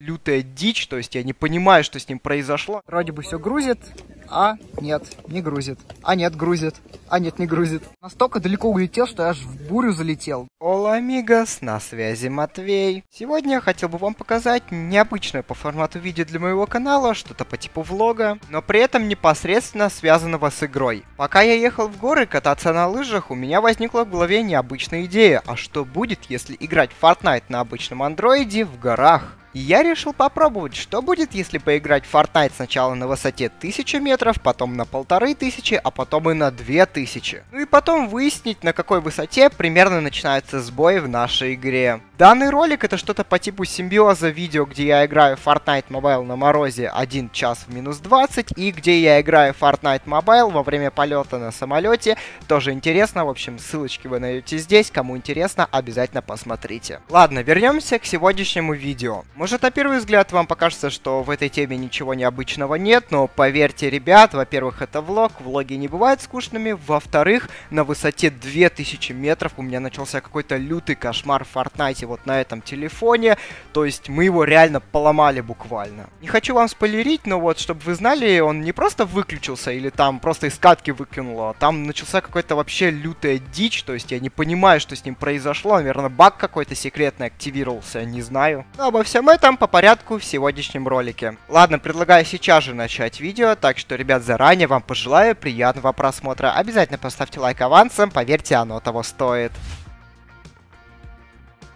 лютая дичь, то есть я не понимаю, что с ним произошло. Вроде бы все грузит, а нет, не грузит, а нет, грузит, а нет, не грузит. Настолько далеко улетел, что я аж в бурю залетел. Ола, амигос, на связи Матвей. Сегодня я хотел бы вам показать необычное по формату видео для моего канала, что-то по типу влога, но при этом непосредственно связанного с игрой. Пока я ехал в горы кататься на лыжах, у меня возникла в голове необычная идея, а что будет, если играть в Fortnite на обычном андроиде в горах? И я решил попробовать, что будет, если поиграть в Fortnite сначала на высоте 1000 метров, потом на 1500, а потом и на 2000. Ну и потом выяснить, на какой высоте примерно начинаются сбои в нашей игре. Данный ролик это что-то по типу симбиоза видео, где я играю в Fortnite Mobile на морозе 1 час в минус 20, и где я играю в Fortnite Mobile во время полета на самолете. Тоже интересно, в общем, ссылочки вы найдете здесь, кому интересно, обязательно посмотрите. Ладно, вернемся к сегодняшнему видео. Может, на первый взгляд вам покажется, что в этой теме ничего необычного нет, но поверьте, ребят, во-первых, это влог, влоги не бывают скучными, во-вторых, на высоте 2000 метров у меня начался какой-то лютый кошмар в Fortnite вот на этом телефоне, то есть мы его реально поломали буквально. Не хочу вам спойлерить, но вот, чтобы вы знали, он не просто выключился или там просто из катки выкинуло, там начался какой-то вообще лютая дичь, то есть я не понимаю, что с ним произошло, наверное, баг какой-то секретный активировался, не знаю. Но обо всем этом по порядку в сегодняшнем ролике. Ладно, предлагаю сейчас же начать видео, так что, ребят, заранее вам пожелаю приятного просмотра. Обязательно поставьте лайк авансом, поверьте, оно того стоит.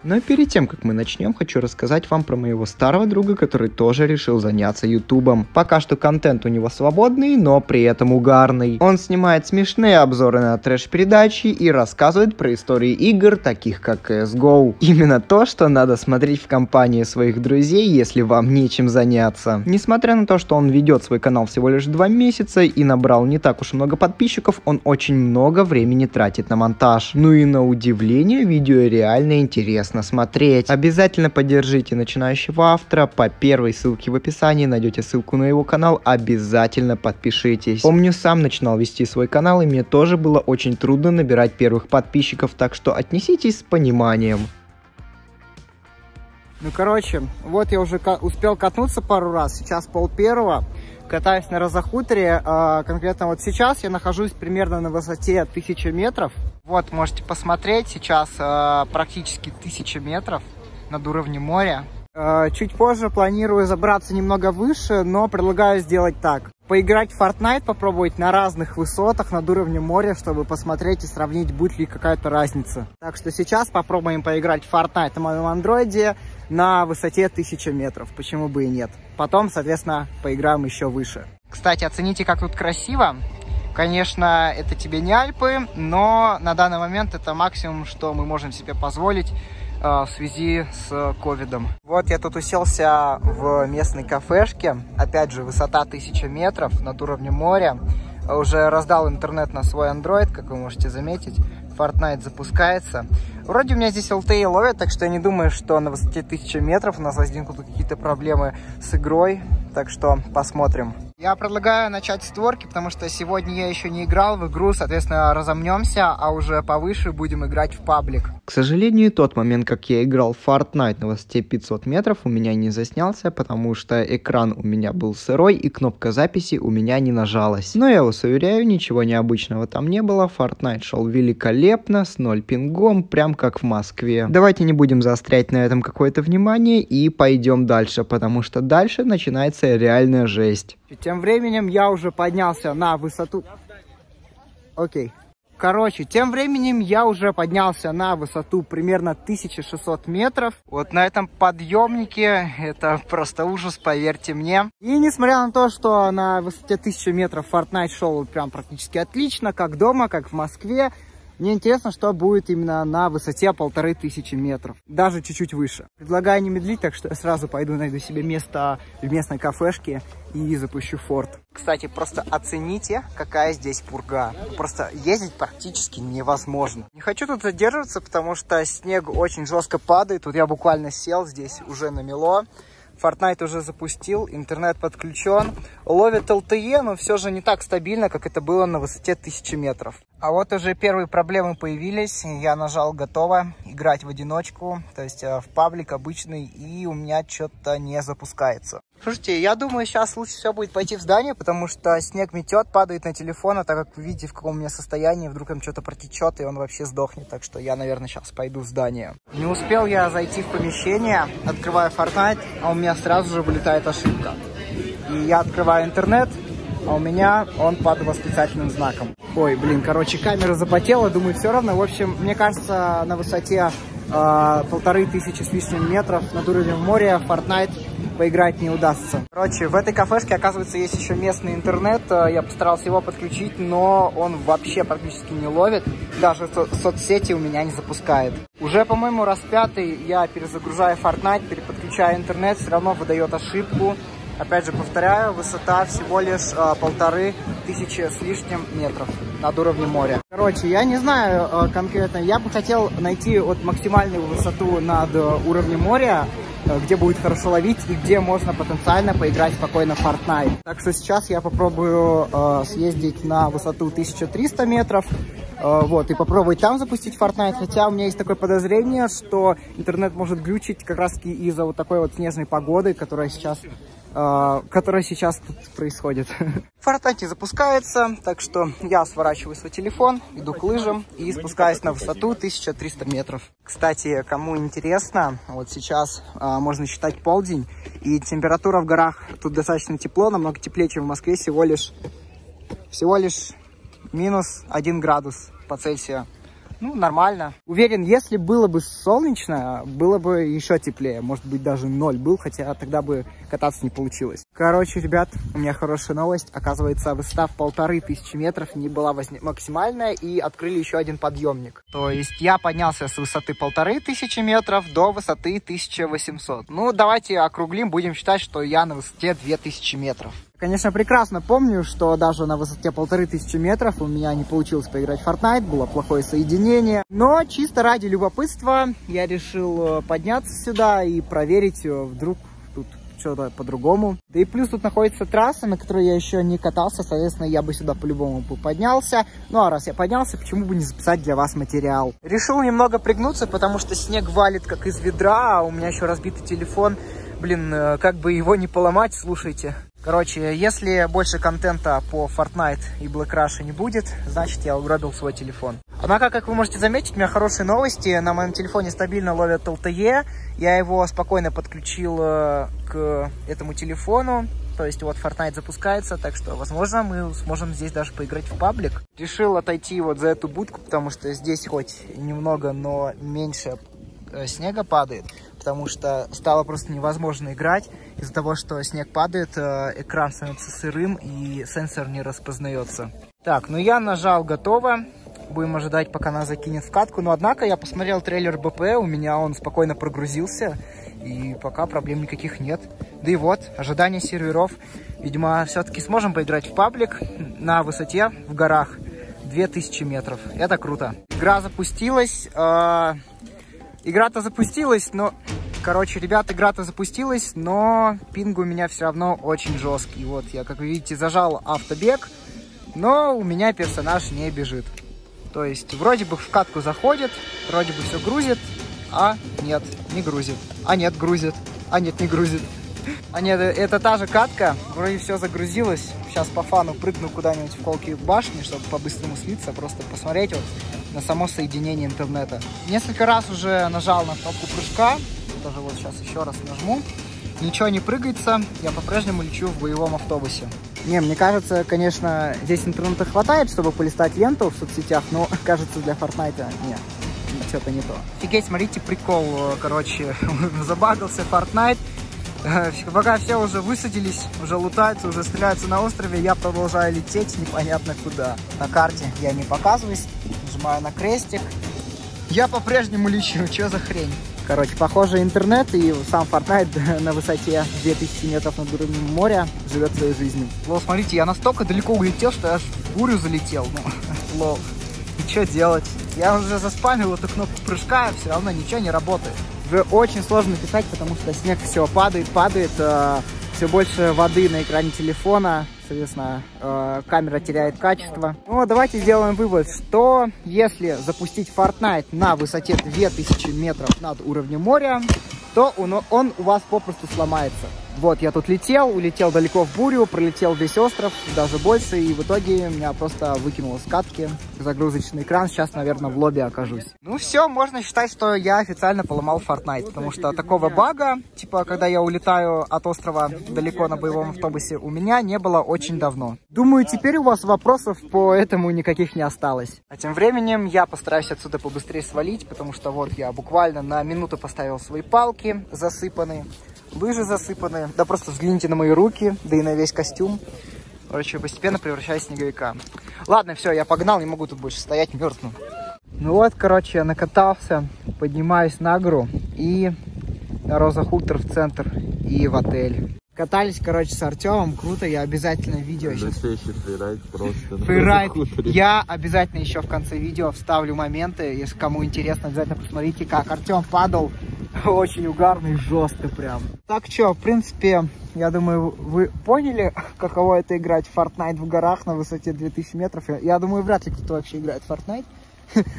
Но перед тем, как мы начнем, хочу рассказать вам про моего старого друга, который тоже решил заняться ютубом. Пока что контент у него свободный, но при этом угарный. Он снимает смешные обзоры на трэш-передачи и рассказывает про истории игр, таких как CS GO. Именно то, что надо смотреть в компании своих друзей, если вам нечем заняться. Несмотря на то, что он ведет свой канал всего лишь 2 месяца и набрал не так уж много подписчиков, он очень много времени тратит на монтаж. Ну и на удивление, видео реально интересно смотреть. Обязательно поддержите начинающего автора, по первой ссылке в описании найдете ссылку на его канал, обязательно подпишитесь. Помню, сам начинал вести свой канал, и мне тоже было очень трудно набирать первых подписчиков, так что отнеситесь с пониманием. Ну короче, вот я уже успел катнуться пару раз, сейчас 12:30, катаюсь на Розе Хуторе, конкретно вот сейчас я нахожусь примерно на высоте 1000 метров. Вот, можете посмотреть, сейчас практически 1000 метров над уровнем моря. Чуть позже планирую забраться немного выше, но предлагаю сделать так. Поиграть в Fortnite, попробовать на разных высотах над уровнем моря, чтобы посмотреть и сравнить, будет ли какая-то разница. Так что сейчас попробуем поиграть в Fortnite на моем андроиде на высоте 1000 метров, почему бы и нет. Потом, соответственно, поиграем еще выше. Кстати, оцените, как тут красиво. Конечно, это тебе не Альпы, но на данный момент это максимум, что мы можем себе позволить в связи с ковидом. Вот я тут уселся в местной кафешке. Опять же, высота 1000 метров над уровнем моря. Уже раздал интернет на свой Android, как вы можете заметить. Fortnite запускается. Вроде у меня здесь LTE ловят, так что я не думаю, что на высоте 1000 метров у нас возникнут какие-то проблемы с игрой. Так что посмотрим. Я предлагаю начать с творки, потому что сегодня я еще не играл в игру, соответственно, разомнемся, а уже повыше будем играть в паблик. К сожалению, тот момент, как я играл в Fortnite на высоте 500 метров, у меня не заснялся, потому что экран у меня был сырой и кнопка записи у меня не нажалась. Но я вас уверяю, ничего необычного там не было, Fortnite шел великолепно, с 0 пингом, прям как в Москве. Давайте не будем заострять на этом какое-то внимание и пойдем дальше, потому что дальше начинается реальная жесть. Тем временем я уже поднялся на высоту... Окей. Короче, тем временем я уже поднялся на высоту примерно 1600 метров. Вот на этом подъемнике это просто ужас, поверьте мне. И несмотря на то, что на высоте 1000 метров Fortnite шел прям практически отлично, как дома, как в Москве, мне интересно, что будет именно на высоте 1500 метров, даже чуть-чуть выше. Предлагаю не медлить, так что я сразу пойду найду себе место в местной кафешке и запущу форт. Кстати, просто оцените, какая здесь пурга. Просто ездить практически невозможно. Не хочу тут задерживаться, потому что снег очень жестко падает. Вот я буквально сел, здесь уже намело. Fortnite уже запустил, интернет подключен, ловит LTE, но все же не так стабильно, как это было на высоте 1000 метров. А вот уже первые проблемы появились, я нажал «Готово», играть в одиночку, то есть в паблик обычный, и у меня что-то не запускается. Слушайте, я думаю, сейчас лучше всего будет пойти в здание, потому что снег метет, падает на телефон, а так как вы видите, в каком у меня состоянии, вдруг им что-то протечет, и он вообще сдохнет, так что я, наверное, сейчас пойду в здание. Не успел я зайти в помещение, открываю Fortnite, а у меня сразу же вылетает ошибка. И я открываю интернет, а у меня он под восклицательным знаком. Ой, блин, короче, камера запотела, думаю, все равно. В общем, мне кажется, на высоте 1500 с лишним метров над уровнем моря Fortnite поиграть не удастся. Короче, в этой кафешке, оказывается, есть еще местный интернет. Я постарался его подключить, но он вообще практически не ловит. Даже соцсети у меня не запускает. Уже, по-моему, раз пятый я перезагружаю Fortnite, переподключаю интернет, все равно выдает ошибку. Опять же повторяю, высота всего лишь 1500 с лишним метров над уровнем моря. Короче, я не знаю конкретно, я бы хотел найти вот максимальную высоту над уровнем моря, где будет хорошо ловить и где можно потенциально поиграть спокойно в Fortnite. Так что сейчас я попробую съездить на высоту 1300 метров. Вот, и попробовать там запустить Fortnite, хотя у меня есть такое подозрение, что интернет может глючить как раз из-за вот такой вот снежной погоды, которая сейчас тут происходит. Fortnite не запускается, так что я сворачиваю свой телефон, иду к лыжам и спускаюсь на высоту 1300 метров. Кстати, кому интересно, вот сейчас можно считать полдень, и температура в горах тут достаточно тепло, намного теплее, чем в Москве, всего лишь минус 1 градус по Цельсию. Ну, нормально. Уверен, если было бы солнечно, было бы еще теплее. Может быть, даже 0 был, хотя тогда бы кататься не получилось. Короче, ребят, у меня хорошая новость. Оказывается, высота в 1500 метров не была максимальная, и открыли еще один подъемник. То есть я поднялся с высоты 1500 метров до высоты 1800. Ну, давайте округлим, будем считать, что я на высоте 2000 метров. Конечно, прекрасно помню, что даже на высоте 1500 метров у меня не получилось поиграть в Fortnite, было плохое соединение. Но чисто ради любопытства я решил подняться сюда и проверить, вдруг тут что-то по-другому. Да и плюс тут находится трасса, на которой я еще не катался, соответственно, я бы сюда по-любому поднялся. Ну а раз я поднялся, почему бы не записать для вас материал? Решил немного пригнуться, потому что снег валит как из ведра, а у меня еще разбитый телефон. Блин, как бы его не поломать, слушайте. Короче, если больше контента по Fortnite и BlackRush не будет, значит, я угробил свой телефон. Однако, как вы можете заметить, у меня хорошие новости. На моем телефоне стабильно ловят LTE. Я его спокойно подключил к этому телефону. То есть вот Fortnite запускается, так что, возможно, мы сможем здесь даже поиграть в паблик. Решил отойти вот за эту будку, потому что здесь хоть немного, но меньше снега падает, потому что стало просто невозможно играть из-за того, что снег падает, экран становится сырым и сенсор не распознается. Так, ну я нажал «Готово», будем ожидать, пока она закинет вкатку, но однако я посмотрел трейлер БП, у меня он спокойно прогрузился, и пока проблем никаких нет. Да и вот, ожидание серверов, видимо, все-таки сможем поиграть в паблик на высоте в горах 2000 метров, это круто. Игра запустилась, игра-то запустилась, но пинг у меня все равно очень жесткий. Вот я, как вы видите, зажал автобег, но у меня персонаж не бежит. То есть вроде бы в катку заходит, вроде бы все грузит, а нет, не грузит. А нет, грузит. А нет, не грузит. А нет, это та же катка, вроде все загрузилось. Сейчас по фану прыгну куда-нибудь в колки башни, чтобы по-быстрому слиться, просто посмотреть вот на само соединение интернета. Несколько раз уже нажал на кнопку прыжка, даже вот сейчас еще раз нажму. Ничего не прыгается, я по-прежнему лечу в боевом автобусе. Не, мне кажется, конечно, здесь интернета хватает, чтобы полистать ленту в соцсетях, но, кажется, для Fortnite нет, что-то не то. Офигеть, смотрите, прикол, короче, забагался Fortnite. Пока все уже высадились, уже лутаются, уже стреляются на острове, я продолжаю лететь непонятно куда. На карте я не показываюсь, нажимаю на крестик. Я по-прежнему лечу, что за хрень? Короче, похоже, интернет и сам Fortnite на высоте 2000 метров над уровнем моря живет своей жизнью. Лол, смотрите, я настолько далеко улетел, что я аж в бурю залетел. Ну, лол, и что делать? Я уже заспамил эту кнопку прыжка, и все равно ничего не работает. Очень сложно писать, потому что снег все падает, все больше воды на экране телефона, соответственно, камера теряет качество. Но давайте сделаем вывод, что если запустить Fortnite на высоте 2000 метров над уровнем моря, то он у вас попросту сломается. Вот, я тут летел, улетел далеко в бурю, пролетел весь остров, даже больше, и в итоге меня просто выкинуло с катки. Загрузочный экран, сейчас, наверное, в лобби окажусь. Ну все, можно считать, что я официально поломал Fortnite, потому что такого бага, типа, когда я улетаю от острова далеко на боевом автобусе, у меня не было очень давно. Думаю, теперь у вас вопросов по этому никаких не осталось. А тем временем я постараюсь отсюда побыстрее свалить, потому что вот я буквально на минуту поставил свои палки, засыпанные. Лыжи засыпаны, да просто взгляните на мои руки, да и на весь костюм. Короче, постепенно превращаюсь в снеговика. Ладно, все, я погнал, не могу тут больше стоять мертвым. Ну вот, короче, я накатался, поднимаюсь на гору и на Роза Хутор в центр и в отель. Катались, короче, с Артемом, круто, я обязательно видео сейчас... Фрирайд, я обязательно еще в конце видео вставлю моменты, если кому интересно, обязательно посмотрите, как Артем падал. Очень угарно и жестко прям. Так что, в принципе, я думаю, вы поняли, каково это играть в Fortnite в горах на высоте 2000 метров. Я думаю, вряд ли кто вообще играет в Fortnite.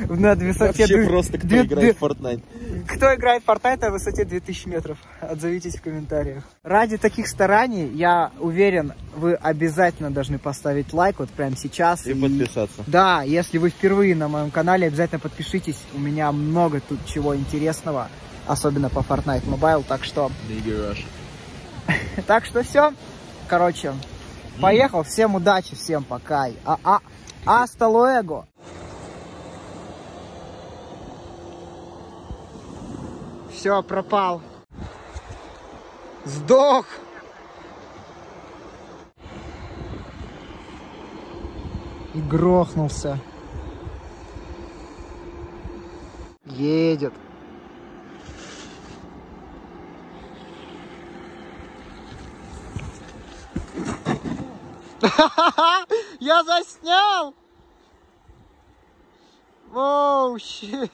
На высоте... Вообще просто кто играет в Fortnite. Кто играет в Fortnite на высоте 2000 метров? Отзовитесь в комментариях. Ради таких стараний, я уверен, вы обязательно должны поставить лайк вот прямо сейчас. И подписаться. Да, если вы впервые на моем канале, обязательно подпишитесь. У меня много тут чего интересного. Особенно по Fortnite Mobile, так что... Так что все. Короче, поехал. Всем удачи, всем пока. Аста луэго. Все, пропал. Сдох. И грохнулся. Едет. Я заснял! Воу, щит!